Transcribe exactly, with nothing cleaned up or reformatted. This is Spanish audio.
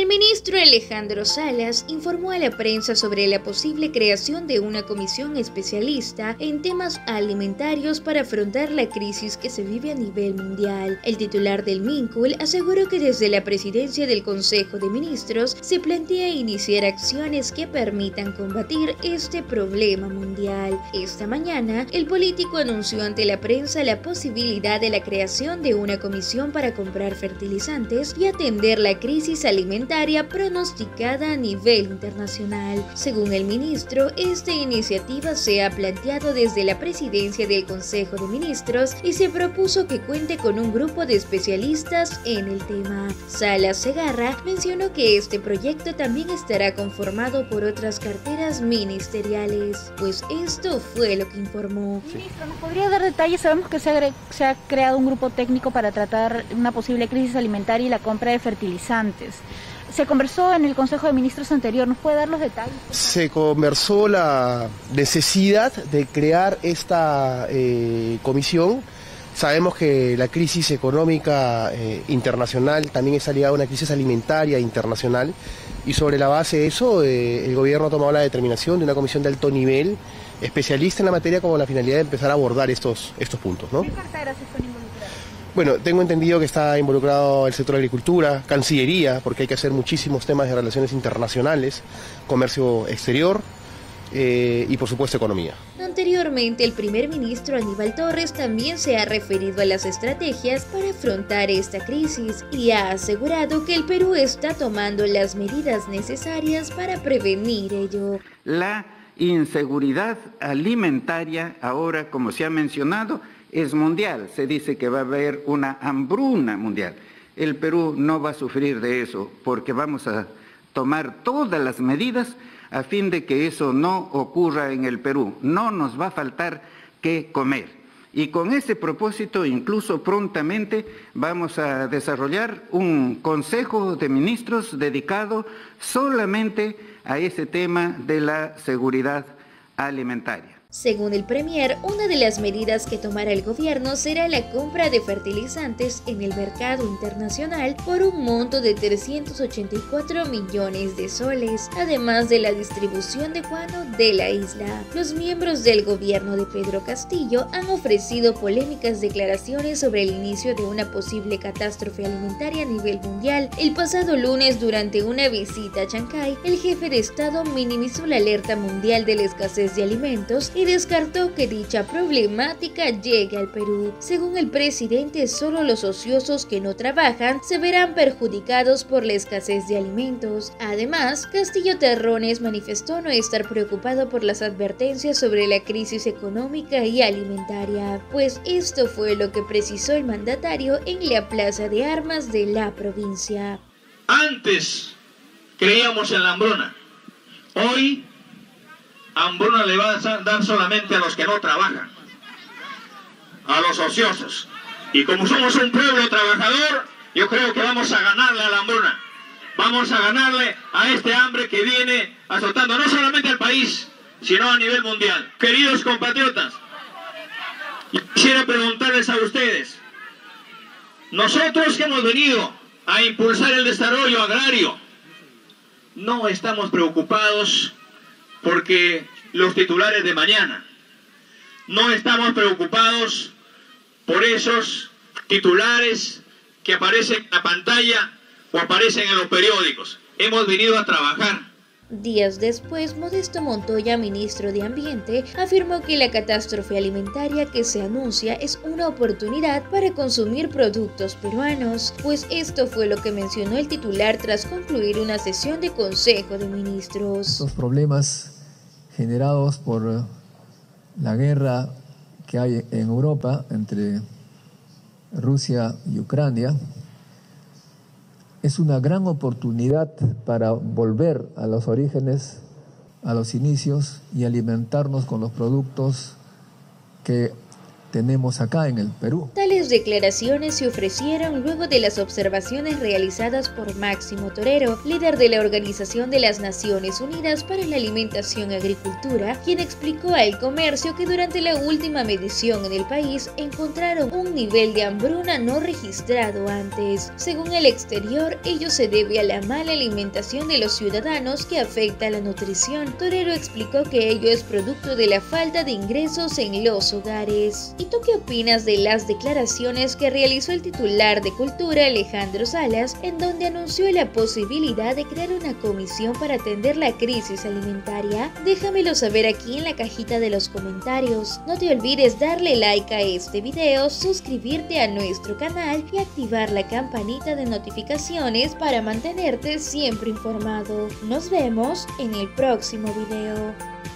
El ministro Alejandro Salas informó a la prensa sobre la posible creación de una comisión especialista en temas alimentarios para afrontar la crisis que se vive a nivel mundial. El titular del Mincul aseguró que desde la presidencia del Consejo de Ministros se plantea iniciar acciones que permitan combatir este problema mundial. Esta mañana, el político anunció ante la prensa la posibilidad de la creación de una comisión para comprar fertilizantes y atender la crisis alimentaria pronosticada a nivel internacional. Según el ministro, esta iniciativa se ha planteado desde la presidencia del Consejo de Ministros y se propuso que cuente con un grupo de especialistas en el tema. Salas Zegarra mencionó que este proyecto también estará conformado por otras carteras ministeriales. Pues esto fue lo que informó. Ministro, ¿nos podría dar detalles? Sabemos que se ha, se ha creado un grupo técnico para tratar una posible crisis alimentaria y la compra de fertilizantes. Se conversó en el Consejo de Ministros anterior, ¿nos puede dar los detalles? Se conversó la necesidad de crear esta eh, comisión. Sabemos que la crisis económica eh, internacional también está ligada a una crisis alimentaria internacional y sobre la base de eso eh, el gobierno ha tomado la determinación de una comisión de alto nivel especialista en la materia con la finalidad de empezar a abordar estos, estos puntos, ¿no? ¿Qué carteras están involucradas? Bueno, tengo entendido que está involucrado el sector de agricultura, Cancillería, porque hay que hacer muchísimos temas de relaciones internacionales, comercio exterior eh, y por supuesto economía. Anteriormente, el primer ministro Aníbal Torres también se ha referido a las estrategias para afrontar esta crisis y ha asegurado que el Perú está tomando las medidas necesarias para prevenir ello. La inseguridad alimentaria ahora, como se ha mencionado, es mundial, se dice que va a haber una hambruna mundial. El Perú no va a sufrir de eso porque vamos a tomar todas las medidas a fin de que eso no ocurra en el Perú. No nos va a faltar qué comer. Y con ese propósito, incluso prontamente, vamos a desarrollar un Consejo de Ministros dedicado solamente a ese tema de la seguridad alimentaria. Según el Premier, una de las medidas que tomará el gobierno será la compra de fertilizantes en el mercado internacional por un monto de trescientos ochenta y cuatro millones de soles, además de la distribución de guano de la isla. Los miembros del gobierno de Pedro Castillo han ofrecido polémicas declaraciones sobre el inicio de una posible catástrofe alimentaria a nivel mundial. El pasado lunes, durante una visita a Chancay, el jefe de Estado minimizó la alerta mundial de la escasez de alimentos y descartó que dicha problemática llegue al Perú. Según el presidente, solo los ociosos que no trabajan se verán perjudicados por la escasez de alimentos. Además, Castillo Terrones manifestó no estar preocupado por las advertencias sobre la crisis económica y alimentaria, pues esto fue lo que precisó el mandatario en la Plaza de Armas de la provincia. Antes creíamos en la hambruna, hoy hambruna le va a dar solamente a los que no trabajan, a los ociosos. Y como somos un pueblo trabajador, yo creo que vamos a ganarle a la hambruna. Vamos a ganarle a este hambre que viene azotando no solamente al país, sino a nivel mundial. Queridos compatriotas, quisiera preguntarles a ustedes, nosotros que hemos venido a impulsar el desarrollo agrario, no estamos preocupados porque los titulares de mañana, no estamos preocupados por esos titulares que aparecen en la pantalla o aparecen en los periódicos. Hemos venido a trabajar. Días después, Modesto Montoya, ministro de Ambiente, afirmó que la catástrofe alimentaria que se anuncia es una oportunidad para consumir productos peruanos, pues esto fue lo que mencionó el titular tras concluir una sesión de Consejo de Ministros. Estos problemas generados por la guerra que hay en Europa entre Rusia y Ucrania es una gran oportunidad para volver a los orígenes, a los inicios y alimentarnos con los productos que tenemos acá en el Perú. Tales declaraciones se ofrecieron luego de las observaciones realizadas por Máximo Torero, líder de la Organización de las Naciones Unidas para la Alimentación y Agricultura, quien explicó al comercio que durante la última medición en el país encontraron un nivel de hambruna no registrado antes. Según el exterior, ello se debe a la mala alimentación de los ciudadanos que afecta a la nutrición. Torero explicó que ello es producto de la falta de ingresos en los hogares. ¿Y tú qué opinas de las declaraciones que realizó el titular de Cultura, Alejandro Salas, en donde anunció la posibilidad de crear una comisión para atender la crisis alimentaria? Déjamelo saber aquí en la cajita de los comentarios. No te olvides darle like a este video, suscribirte a nuestro canal y activar la campanita de notificaciones para mantenerte siempre informado. Nos vemos en el próximo video.